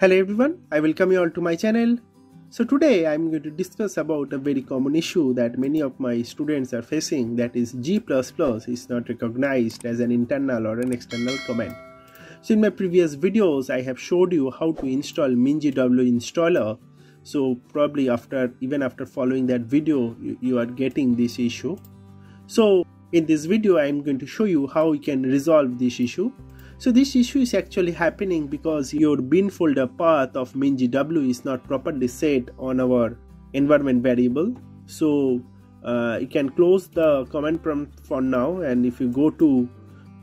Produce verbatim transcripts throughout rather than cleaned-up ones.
Hello everyone, I welcome you all to my channel. So today I am going to discuss about a very common issue that many of my students are facing, that is G plus plus is not recognized as an internal or an external command. So in my previous videos I have showed you how to install minjw installer. So probably after even after following that video you, you are getting this issue. So in this video I am going to show you how we can resolve this issue. So this issue is actually happening because your bin folder path of minjw is not properly set on our environment variable. So uh, you can close the command prompt for now, and if you go to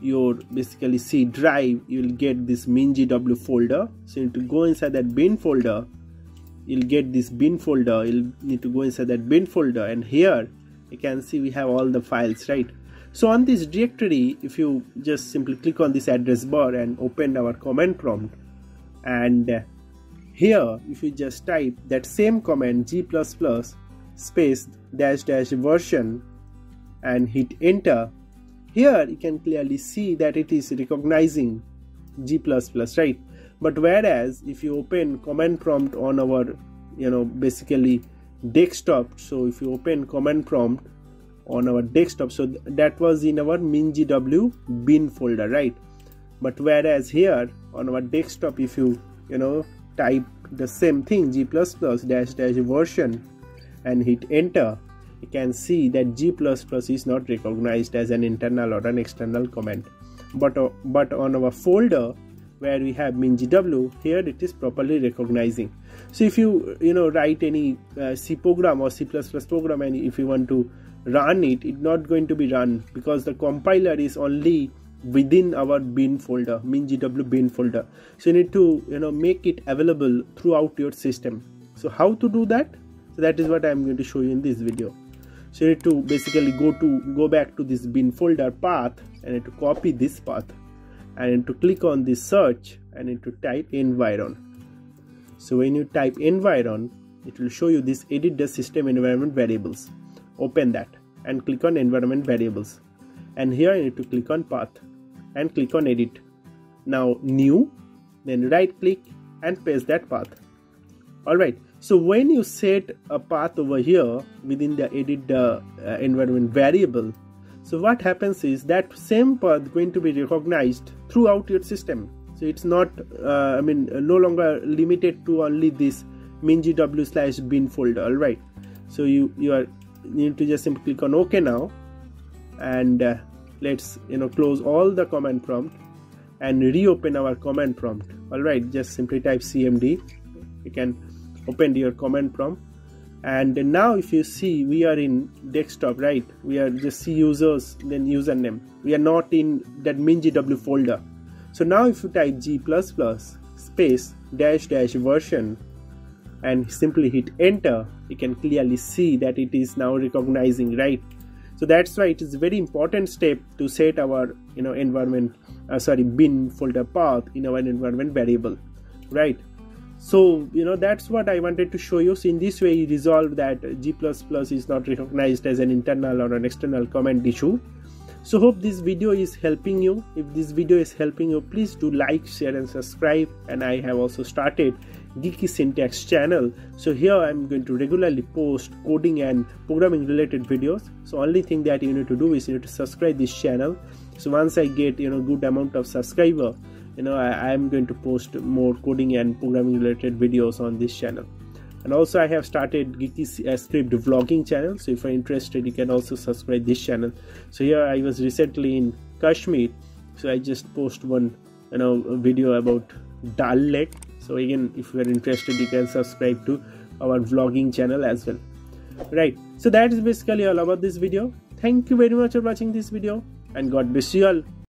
your basically C drive, you will get this minjw folder. So you need to go inside that bin folder, you'll get this bin folder, you'll need to go inside that bin folder, and here you can see we have all the files, right? So on this directory, if you just simply click on this address bar and open our command prompt, and here if you just type that same command g++ space dash dash version and hit enter, here you can clearly see that it is recognizing g++, right? But whereas if you open command prompt on our, you know, basically desktop, so if you open command prompt on our desktop, so th that was in our minjw bin folder, right? But whereas here on our desktop, if you you know type the same thing g++ dash dash version and hit enter, you can see that g++ is not recognized as an internal or an external command, but uh, but on our folder where we have minjw, here it is properly recognizing. So if you you know write any uh, C program or C plus plus program, and if you want to run it, it's not going to be run because the compiler is only within our bin folder, minjw bin folder. So you need to you know make it available throughout your system. So how to do that? So that is what I am going to show you in this video. So you need to basically go to go back to this bin folder path, and you need to copy this path, and you need to click on this search and you need to type environ. So when you type environ, it will show you this edit the system environment variables. Open that and click on environment variables, and here you need to click on path and click on edit, now new, then right click and paste that path. Alright, so when you set a path over here within the edit the uh, environment variable, so what happens is that same path going to be recognized throughout your system. So it's not uh, I mean no longer limited to only this minjw slash bin folder. Alright, so you you are you need to just simply click on OK now, and uh, let's you know close all the command prompt and reopen our command prompt. Alright, just simply type C M D, you can open your command prompt, and now if you see we are in desktop, right? We are just C users then username, we are not in that minjw folder. So now if you type g++ space dash dash version and simply hit enter, you can clearly see that it is now recognizing, right? So that's why it is a very important step to set our you know environment uh, sorry bin folder path in our environment variable, right? So you know that's what I wanted to show you. So in this way you resolve that g++ is not recognized as an internal or an external command issue. So hope this video is helping you. If this video is helping you, please do like, share and subscribe. And I have also started Geeky Syntax channel, so here I'm going to regularly post coding and programming related videos. So only thing that you need to do is you need to subscribe this channel. So once I get you know good amount of subscriber, you know I am going to post more coding and programming related videos on this channel. And also I have started Geeky uh, Script vlogging channel, so if you're interested you can also subscribe this channel. So here I was recently in Kashmir, so I just post one you know video about Dal Lake. So again, if you are interested, you can subscribe to our vlogging channel as well. Right, so that is basically all about this video. Thank you very much for watching this video, and God bless you all.